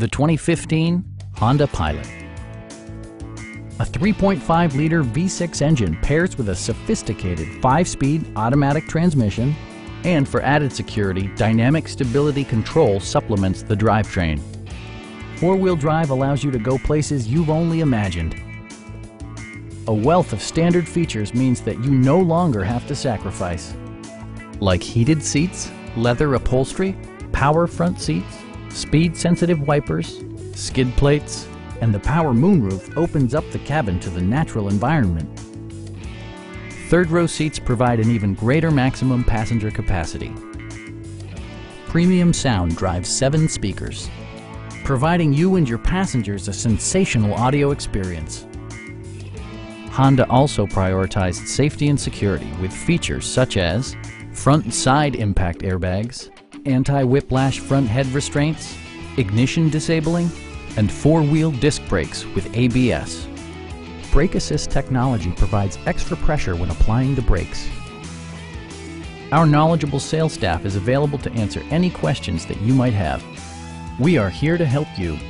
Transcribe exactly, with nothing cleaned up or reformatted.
The twenty fifteen Honda Pilot. A three point five liter V six engine pairs with a sophisticated five speed automatic transmission, and for added security, dynamic stability control supplements the drivetrain. Four-wheel drive allows you to go places you've only imagined. A wealth of standard features means that you no longer have to sacrifice, like heated seats, leather upholstery, power front seats, speed-sensitive wipers, skid plates, and the power moonroof opens up the cabin to the natural environment. Third-row seats provide an even greater maximum passenger capacity. Premium sound drives seven speakers, providing you and your passengers a sensational audio experience. Honda also prioritized safety and security with features such as front and side impact airbags, anti-whiplash front head restraints, ignition disabling, and four-wheel disc brakes with A B S. Brake assist technology provides extra pressure when applying the brakes. Our knowledgeable sales staff is available to answer any questions that you might have. We are here to help you.